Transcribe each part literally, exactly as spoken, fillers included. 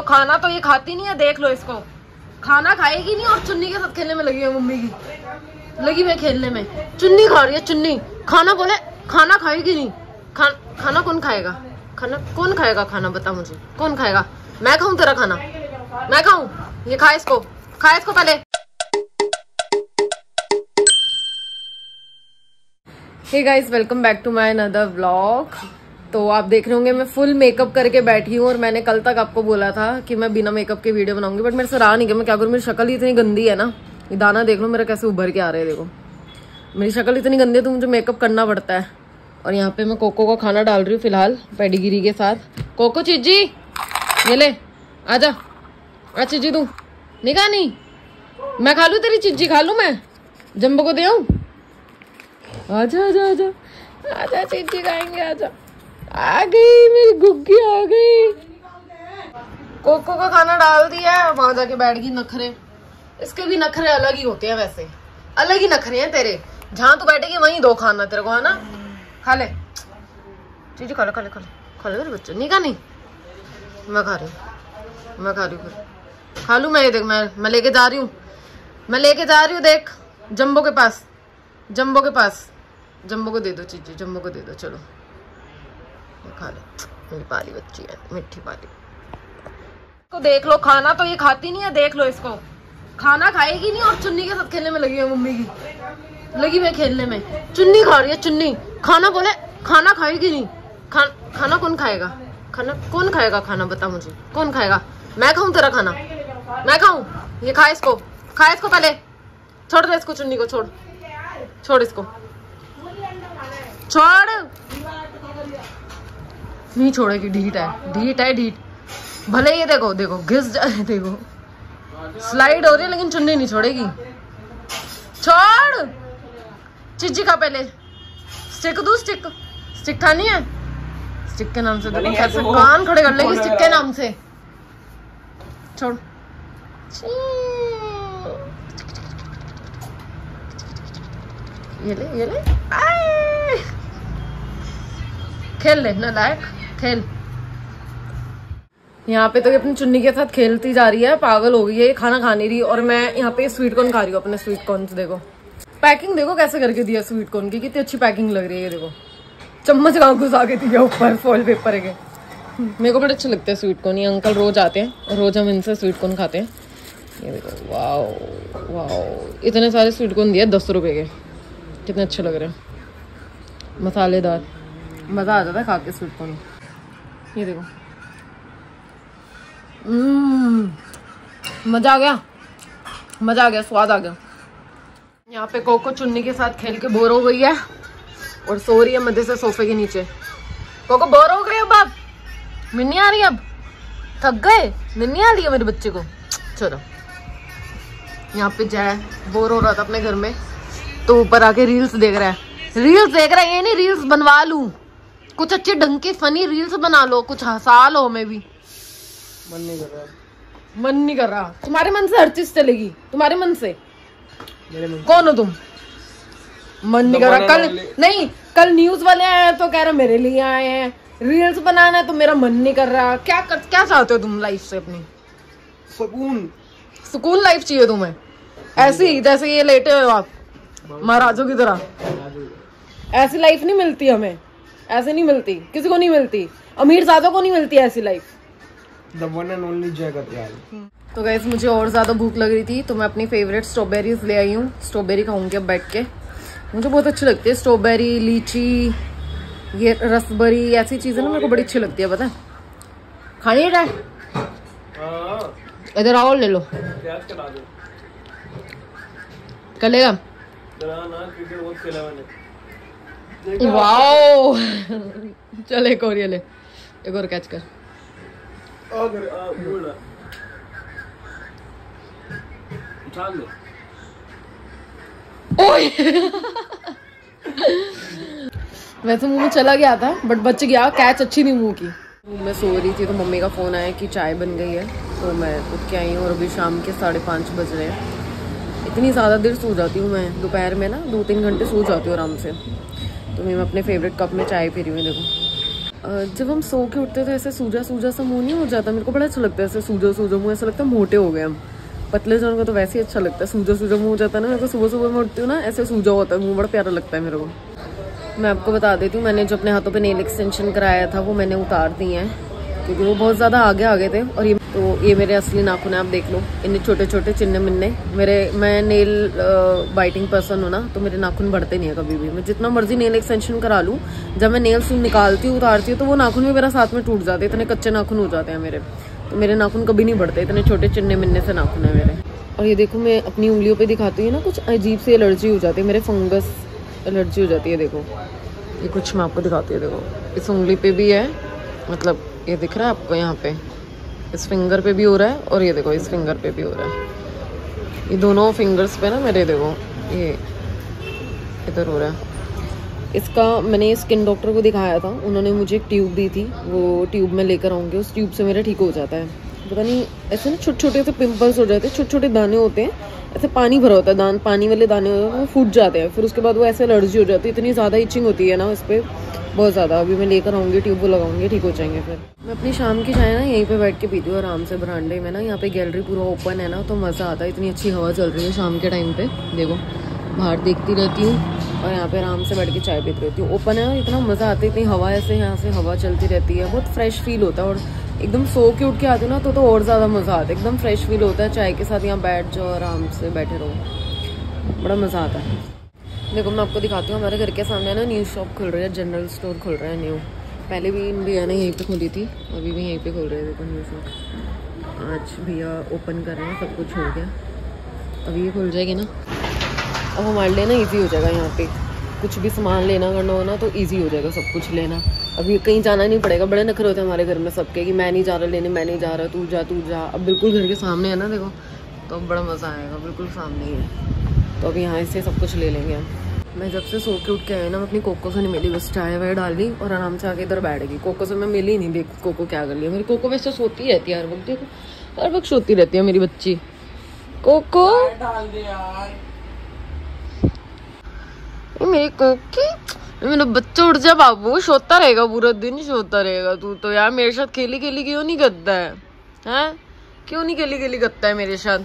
चलो खाना तो ये खाती नहीं है, देख लो इसको, खाना खाएगी नहीं और चुन्नी के साथ खेलने में लगी है। मम्मी की लगी हुई खेलने में, चुन्नी खा रही है चुन्नी। खाना बोले खाना खाएगी नहीं। खा, खाना कौन खाएगा? खाना कौन खाएगा? खाना बता मुझे, कौन खाएगा? मैं खाऊं तेरा खाना? मैं खाऊं? ये खा इसको, खा इसको पहले। Hey guys, welcome back to my another vlog. तो आप देख रहे होंगे मैं फुल मेकअप करके बैठी हूँ, और मैंने कल तक आपको बोला था कि मैं बिना मेकअप के वीडियो बनाऊंगी, बट मेरे से रहा नहीं गया। मैं क्या करूँ, मेरी शक्ल ही इतनी गंदी है ना, ये दाना देख लो मेरा कैसे उभर के आ रहा है। देखो मेरी शक्ल इतनी गंदी है तो मुझे मेकअप करना पड़ता है। और यहाँ पे मैं कोको को खाना डाल रही हूँ फिलहाल पेडिगिरी के साथ। कोको चीजी ये ले, आजा आ चीजी, तू नहीं खा? नहीं मैं खा लूँ तेरी चीजी, खा लूँ मैं? जम्बो को दे आऊँ? आजा आजा आजा आजा चीजी खाएंगे, आजा। आ गई मेरी गुग्गी, आ गई। कोको का खाना डाल दिया, वहां जाके बैठ गई नखरे। इसके भी नखरे अलग ही होते हैं, वैसे अलग ही नखरे हैं तेरे। जहाँ तू बैठेगी वहीं दो खाना तेरे को, है ना? खा ले चीजी, खा ले खा ले खा ले खा ले मेरे बच्चे। नहीं खा, नहीं मैं खा रही हूँ, मैं खा रही हूँ, खा लूँ मैं। ये देख मैं मैं लेके जा रही हूँ, मैं लेके जा रही हूँ देख जम्बो के पास, जम्बो के पास। जम्बो को दे दो चीजी, जम्बो को दे दो। चलो खा लो, मेरी पाली बच्ची है, मिट्टी पाली। इसको देख लो, खाना तो ये खाती नहीं है, देख लो इसको, खाना खाएगी नहीं और चुन्नी के साथ खेलने में लगी है। मम्मी की लगी हुई खेलने में, चुन्नी खा रही है चुन्नी। खाना बोले खाना खाएगी नहीं। खा, खाना कौन खाएगा? खाना कौन खाएगा? खाना बता मुझे, कौन खाएगा? मैं खाऊं तेरा खाना? मैं खाऊं? ये खा इसको, खा इसको पहले। छोड़ दे इसको, चुन्नी को छोड़, छोड़ इसको, छोड़। नहीं छोड़ेगी, ढीट है, ढीट है, ढीट। भले ये देखो देखो घिस जाए, देखो स्लाइड हो रही है, लेकिन चुन्नी नहीं छोड़ेगी। छोड़ चीजी का पहले। स्टिक दू, स्टिक स्टिक खानी है? स्टिक के नाम से देखो कैसे कान खड़े कर लेगी, स्टिक के नाम से। छोड़ ये ले, ये ले, खेल ले ना लायक, खेल। यहाँ पे तो ये अपनी चुन्नी के साथ खेलती जा रही है, पागल हो गई है, खाना खा नहीं रही। और मैं यहाँ पे स्वीट कॉर्न खा रही हूँ अपने। स्वीट कॉर्न देखो, पैकिंग देखो कैसे करके दिया स्वीट कॉर्न की, कितनी अच्छी पैकिंग लग रही है। ये देखो चम्मच का घुसा के दिया ऊपर फॉइल पेपर के। मेरे को बड़े अच्छे लगते हैं स्वीट कॉर्न, ये अंकल रोज आते हैं और रोज हम इनसे स्वीट कॉर्न खाते हैं। ये देखो वाओ वाओ, इतने सारे स्वीट कॉर्न दिए दस रुपये के, कितने अच्छे लग रहे हैं, मसालेदार, मज़ा आ जाता है खा के स्वीट कॉर्न। ये देखो मज़ा आ गया, मज़ा आ गया, स्वाद आ गया। यहाँ पे कोको चुन्नी के साथ खेल के बोर हो गई है और सो रही है मज़े से सोफे के नीचे। कोको बोर हो गई अब, अब मिन्नी आ रही है, अब थक गए, मिन्नी आ रही है मेरे बच्चे को। चलो यहाँ पे जय बोर हो रहा था अपने घर में, तो ऊपर आके रील्स देख रहा है, रील्स देख रहा है। ये नहीं रील्स बनवा लूँ कुछ अच्छे ढंग के, फनी रील्स बना लो, कुछ हंसा लो हमें भी। मन नहीं कर रहा, मन नहीं कर रहा। तुम्हारे मन से हर चीज चलेगी, तुम्हारे मन से। मेरे मन कौन हो तुम? मन नहीं कर रहा। कल नहीं, कल न्यूज वाले आए हैं तो कह रहे मेरे लिए आए हैं, रील्स बनाना है तो मेरा मन नहीं कर रहा। क्या कर, क्या चाहते हो तुम लाइफ से अपनी? सुकून, सुकून लाइफ चाहिए तुम्हें, ऐसी जैसे ये लेटे हो आप महाराजों की तरह। ऐसी लाइफ नहीं मिलती हमें, ऐसे नहीं मिलती, किसी को नहीं मिलती, अमीर ज्यादा को नहीं मिलती ऐसी life. The one and only जय का प्यार। तो गाइस मुझे और ज़्यादा भूख लग रही थी, तो मैं अपनी फेवरेट स्ट्रॉबेरीज ले आई हूँ, स्ट्रॉबेरी खाऊंगी अब बैठ के। मुझे बहुत अच्छी लगती है स्ट्रॉबेरी, लीची, ये रसबरी, ऐसी चीज़ें ना मेरे को बड़ी अच्छी लगती है, पता है। खानी है ट्राई, इधर आओ ले लो, चलेगा? वाओ चल एक और ये ले, एक और कैच कर। वैसे मुंह में चला गया था बट बच गया, कैच अच्छी नहीं मुंह की। मैं सो रही थी तो मम्मी का फोन आया कि चाय बन गई है, तो मैं उठ के आई हूँ और अभी शाम के साढ़े पाँच बज रहे हैं। इतनी ज़्यादा देर सो जाती हूँ मैं दोपहर में ना, दो तीन घंटे सो जाती हूँ आराम से। तो मैं अपने फेवरेट कप में चाय पी रही हूँ। देखो जब हम सो के उठते तो ऐसे सूजा सूजा सा मुँह नहीं हो जाता? मेरे को बड़ा अच्छा लगता है ऐसे सूजा सूजा मुँह, ऐसा लगता है मोटे हो गए हम। पतले जो उनको तो वैसे ही अच्छा लगता है, सूजा सूजा मुँह हो जाता है ना। मेरे को सुबह सुबह मैं उठती हूँ ना ऐसे सूजा होता है मुँह, बड़ा प्यारा लगता है मेरे को। मैं आपको बता देती हूँ, मैंने जो अपने हाथों पे नेल एक्सटेंशन कराया था वो मैंने उतार दिए हैं क्योंकि वो बहुत ज़्यादा आगे आ गए थे। और ये तो ये मेरे असली नाखून हैं, आप देख लो इन्ने छोटे छोटे चिन्ने मिन्ने मेरे। मैं नेल बाइटिंग पर्सन हूँ ना, तो मेरे नाखून बढ़ते नहीं है कभी भी। मैं जितना मर्जी नेल एक्सटेंशन करा लूँ, जब मैं नेल्स निकालती हूँ उतारती हूँ तो वो नाखून भी मेरा साथ में टूट जाते, इतने कच्चे नाखून हो जाते हैं मेरे। तो मेरे नाखून कभी नहीं बढ़ते, इतने छोटे चिन्ने मिन्ने से नाखून है मेरे। और ये देखो मैं अपनी उंगलियों पर दिखाती हूँ ना, कुछ अजीब सी एलर्जी हो जाती है मेरे, फंगस एलर्जी हो जाती है। देखो ये कुछ मैं आपको दिखाती हूँ, देखो इस उंगली पे भी है, मतलब ये दिख रहा है आपको, यहाँ पे इस फिंगर पे भी हो रहा है और ये देखो इस फिंगर पे भी हो रहा है। ये दोनों फिंगर्स पे ना मेरे, देखो ये इधर हो रहा है। इसका मैंने स्किन डॉक्टर को दिखाया था, उन्होंने मुझे एक ट्यूब दी थी, वो ट्यूब में लेकर आऊँगी, उस ट्यूब से मेरा ठीक हो जाता है। पता नहीं ऐसे ना छोटे छोटे से पिंपल्स हो जाते हैं, छोटे छोटे दाने होते हैं, ऐसे पानी भरा होता है, दान पानी वाले दाने होते हैं, वो फूट जाते हैं। फिर उसके बाद वो ऐसे एलर्जी हो जाती है, इतनी ज़्यादा इचिंग होती है ना इस पर बहुत ज़्यादा। अभी मैं लेकर आऊँगी ट्यूब, वो लगाऊंगी, ठीक हो जाएंगे। फिर मैं अपनी शाम की चाय ना यहीं पे बैठ के पीती हूँ आराम से बरामदे में ना। यहाँ पे गैलरी पूरा ओपन है ना, तो मज़ा आता है, इतनी अच्छी हवा चल रही है शाम के टाइम पे। देखो बाहर देखती रहती हूँ और यहाँ पे आराम से बैठ के चाय पीती रहती हूँ। ओपन है, इतना मज़ा आता है, इतनी हवा ऐसे यहाँ से हवा चलती रहती है, बहुत फ्रेश फील होता है। और एकदम सो के उठ के आते हो ना तो तो और ज़्यादा मज़ा आता है, एकदम फ्रेश फील होता है। चाय के साथ यहाँ बैठ जाओ, आराम से बैठे रहो, बड़ा मज़ा आता है। देखो मैं आपको दिखाती हूँ, हमारे घर के सामने ना न्यू शॉप खुल रही है, जनरल स्टोर खुल रहा है न्यू। पहले भी इन भैया ने यहीं पे खोली थी, अभी भी यहीं पे खोल रहे थे न्यू शॉप। आज भैया ओपन कर रहे हैं, सब कुछ हो गया, अभी ये खुल जाएगी ना, अब हमारे लिए ना ईजी हो जाएगा। यहाँ पर कुछ भी सामान लेना करना हो ना तो ईजी हो जाएगा, सब कुछ लेना, अभी कहीं जाना नहीं पड़ेगा। बड़े नखरे होते हैं हमारे घर में सबके कि मैं नहीं जा रहा लेने, मैं नहीं जा रहा, तू जा तू जा। अब बिल्कुल घर के सामने है ना, देखो तो अब बड़ा मज़ा आएगा, बिल्कुल सामने ही है, तो अब यहाँ से सब कुछ ले लेंगे हम। मैं जब से सो के उठ के आई ना, मैं अपनी कोको से नहीं मिली, बस चाय वाय डाली और आराम से आके इधर बैठ गई। कोको से मैं मिली नहीं, देख कोको क्या कर लिया। मेरी कोको वैसे सोती रहती है हर वक्त, देखो हर वक्त सोती रहती है मेरी बच्ची कोको। मेरे कोकी मेरा बच्चा उठ जा बाबू, सोता रहेगा पूरा दिन, सोता रहेगा तू तो। यार मेरे साथ खेली खेली क्यों नहीं करता है, हैं क्यों नहीं खेली खेली करता है मेरे साथ?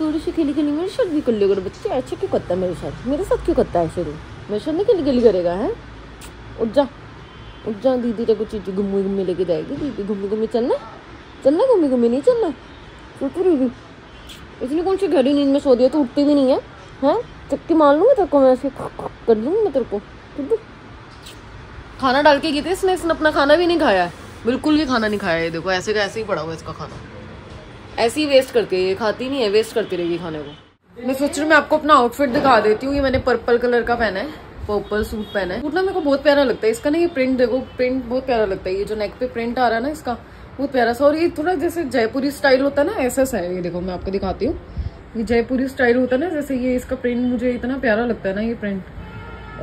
थोड़ी सी खेली खेली मेरे साथ भी कर लेगा बच्चे, ऐसे क्यों करता है मेरे साथ? मेरे साथ क्यों करता है ऐसे? मेरे साथ नहीं खेली खेली करेगा है, उठ जा उठ जा। दीदी तेरे को चीज़ घूमी घूमी लेके जाएगी, दीदी घूमी घूमी चलना चलना, घूमी घूमी नहीं चलना। इसने कौन सी गहरी नींद में सो दिया, तो उठती भी नहीं है, हैं चक्की मार लूँगी तेरे को मैं, ऐसे कर लूँगी मैं तेरे को। खाना डाल के गई थी इसने, इसने अपना खाना भी नहीं खाया, बिल्कुल भी खाना नहीं खाया। ये देखो ऐसे का ऐसे ही पड़ा हुआ इसका खाना, ऐसे ही वेस्ट करती है ये, खाती नहीं है, वेस्ट करती रहेगी खाने को। मैं सोच रही हूँ मैं आपको अपना आउटफिट दिखा देती हूँ। ये मैंने पर्पल कलर का पहना है, पर्पल सूट पहना है, उतना मेरे को बहुत प्यारा लगता है इसका ना। ये प्रिंट देखो, प्रिंट बहुत प्यारा लगता है, ये जो नेक पे प्रिंट आ रहा है ना इसका बहुत प्यारा सा। और ये थोड़ा जैसे जयपुरी स्टाइल होता है ना, ऐसा सा है। ये देखो मैं आपको दिखाती हूँ, ये जयपुरी स्टाइल होता है ना जैसे, ये इसका प्रिंट मुझे इतना प्यारा लगता है ना ये प्रिंट।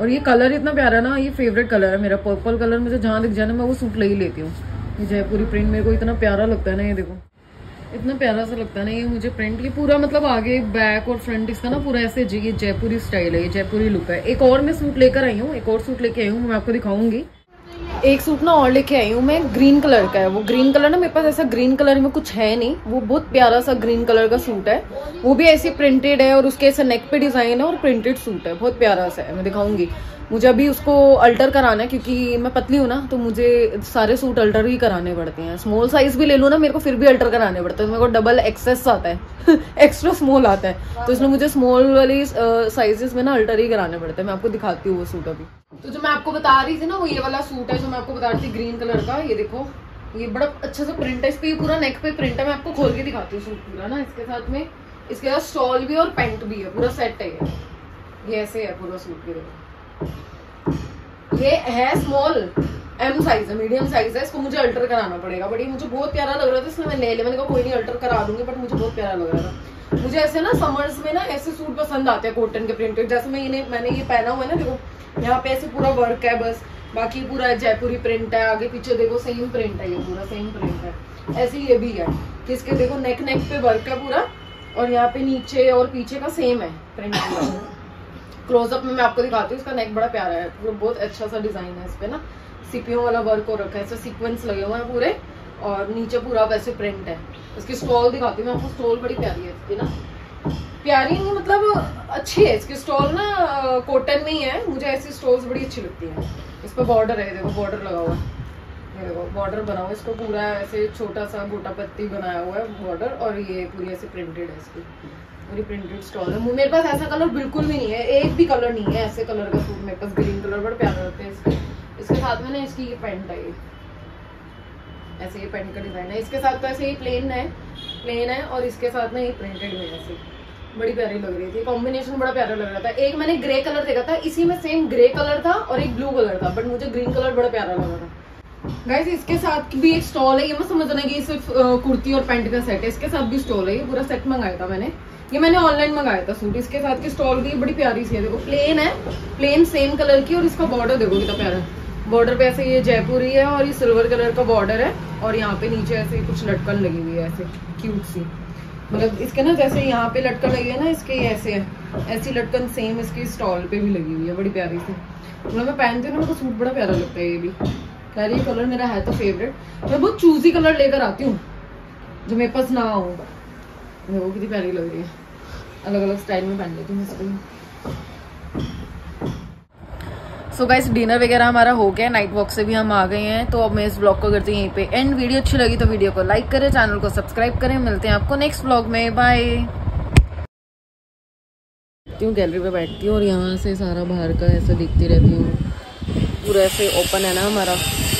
और ये कलर इतना प्यारा ना, ये फेवरेट कलर है मेरा पर्पल कलर। मुझे जहाँ दिख जाए ना मैं वो सूट ले ही लेती हूँ। ये जयपुरी प्रिंट मेरे को इतना प्यारा लगता है ना, ये देखो इतना प्यारा सा लगता है ना ये मुझे प्रिंट। ये पूरा मतलब आगे बैक और फ्रंट इसका ना पूरा ऐसे, ये जयपुरी स्टाइल है, ये जयपुरी लुक है। एक और मैं सूट लेकर आई हूँ, एक और सूट लेके आई हूँ, मैं आपको दिखाऊंगी। एक सूट ना और लेके आई हूँ मैं, ग्रीन कलर का है वो। ग्रीन कलर ना मेरे पास ऐसा ग्रीन कलर में कुछ है नहीं, वो बहुत प्यारा सा ग्रीन कलर का सूट है, वो भी ऐसे प्रिंटेड है और उसके ऐसे नेक पे डिजाइन है और प्रिंटेड सूट है, बहुत प्यारा सा है। मैं दिखाऊंगी, मुझे अभी उसको अल्टर कराना है क्योंकि मैं पतली हूँ ना, तो मुझे सारे सूट अल्टर ही कराने पड़ते हैं। स्मॉल साइज भी ले लूँ ना मेरे को, फिर भी अल्टर कराने पड़ते हैं, तो मेरे को डबल एक्सेस आता है एक्स्ट्रा स्मॉल आता है, तो इसलिए मुझे स्मॉल वाली साइजेस में ना अल्टर ही कराने पड़ते हैं। मैं आपको दिखाती हूँ वो सूट अभी। तो जो मैं आपको बता रही थी ना, वो ये वाला सूट है जो मैं आपको बता रही थी, ग्रीन कलर का। ये देखो ये बड़ा अच्छा सा प्रिंट है, इस पर पूरा नेक पे प्रिंट है। मैं आपको खोल के दिखाती हूँ सूट पूरा ना, इसके साथ में इसके साथ स्टॉल भी और पैंट भी है, पूरा सेट है ये। ये ऐसे है पूरा सूट के, देखो ये है स्मॉल एम साइज है, मीडियम साइज है, इसको मुझे अल्टर कराना पड़ेगा। बट ये मुझे बहुत प्यारा लग रहा था, इसमें मैं ले लिया, मैंने कहा कोई नहीं अल्टर करा दूंगी, बट मुझे बहुत प्यारा लग रहा था। मुझे ऐसे ना समर्स में ना ऐसे सूट पसंद आते हैं, कॉटन के प्रिंटेड। जैसे मैं ये मैंने ये पहना हुआ है ना, देखो यहाँ पे ऐसे पूरा वर्क है बस, बाकी पूरा जयपुरी प्रिंट है, आगे पीछे देखो सेम प्रिंट है, ये पूरा सेम प्रिंट है। ऐसे ये भी है कि इसके देखो नेक नेक पे वर्क है पूरा, और यहाँ पे नीचे और पीछे का सेम है प्रिंट। क्लोजअप में मैं आपको दिखाती हूँ, इसका नेक बड़ा प्यारा है, बहुत अच्छा सा डिजाइन है इस पे ना। सीपीओ वाला वर्क हो रखा है, ऐसे सीक्वेंस लगे हुए हैं पूरे, और नीचे पूरा वैसे प्रिंट है। इसकी स्टॉल दिखाती हूँ मैं आपको, स्टॉल बड़ी प्यारी है इसकी ना, प्यारी नहीं मतलब अच्छी है। इसकी स्टॉल ना कॉटन में ही है, मुझे ऐसी स्टॉल्स बड़ी अच्छी लगती है। इस पर बॉर्डर है, देखो बॉर्डर लगा हुआ है, देखो बॉर्डर बना हुआ है इसको पूरा, ऐसे छोटा सा गोटा पत्ती बनाया हुआ है बॉर्डर, और ये पूरी ऐसे प्रिंटेड है, इसकी पूरी प्रिंटेड स्टॉल है। मेरे पास ऐसा कलर बिल्कुल भी नहीं है, एक भी कलर नहीं है ऐसे कलर का सूट मेरे पास। ग्रीन कलर बड़ा प्यारा लगता है इसके, इसके साथ में ना इसकी ये पैंट है, ये ऐसे ये पैंट का डिजाइन है। इसके साथ तो ऐसे ही प्लेन है, प्लेन है, और इसके साथ ना ये प्रिंटेड में ऐसे बड़ी प्यारी लग रही थी, कॉम्बिनेशन बड़ा प्यारा लग रहा था। एक मैंने ग्रे कलर देखा था, इसी में सेम ग्रे कलर था और एक ब्लू कलर था, बट मुझे ग्रीन कलर बड़ा प्यारा लगा था। गाइस इसके साथ भी एक स्टॉल है, ये मैं समझ रहा कि सिर्फ कुर्ती और पैंट का सेट है, इसके साथ भी स्टॉल है। ये पूरा सेट मंगाया था मैंने, ये मैंने ऑनलाइन मंगाया था सूट। इसके साथ की स्टॉल भी बड़ी प्यारी सी है, देखो प्लेन है, प्लेन सेम कलर की, और इसका बॉर्डर देखो कितना प्यारा है। बॉर्डर पे ऐसे ये जयपुरी है और ये सिल्वर कलर का बॉर्डर है, और यहाँ पे नीचे ऐसे कुछ लटकन लगी हुई है ऐसे क्यूट सी, मतलब इसके ना जैसे यहाँ पे लटकन लगी है ना, इसके ऐसे है, ऐसी लटकन सेम इसकी स्टॉल पे भी लगी हुई है, बड़ी प्यारी सी। मतलब मैं पहनती हूँ ना, मेरे को सूट बड़ा प्यारा लगता है। ये भी कह रही है कलर मेरा है तो फेवरेट, मैं बहुत चूजी कलर लेकर आती हूँ जो मेरे पास ना हो। वो कितनी प्यारी लग रही है, अलग अलग स्टाइल में पहन लेती हूँ इसको। सो गाइस डिनर वगैरह हमारा हो गया, नाइट वॉक से भी हम आ गए हैं, तो अब मैं इस ब्लॉग को करती हूँ यहीं पे एंड। वीडियो अच्छी लगी तो वीडियो को लाइक करें, चैनल को सब्सक्राइब करें। मिलते हैं आपको नेक्स्ट ब्लॉग में, बाय। गैलरी पे बैठती हूँ और यहाँ से सारा बाहर का ऐसे देखती रहती हूँ, पूरा ऐसे ओपन है ना हमारा।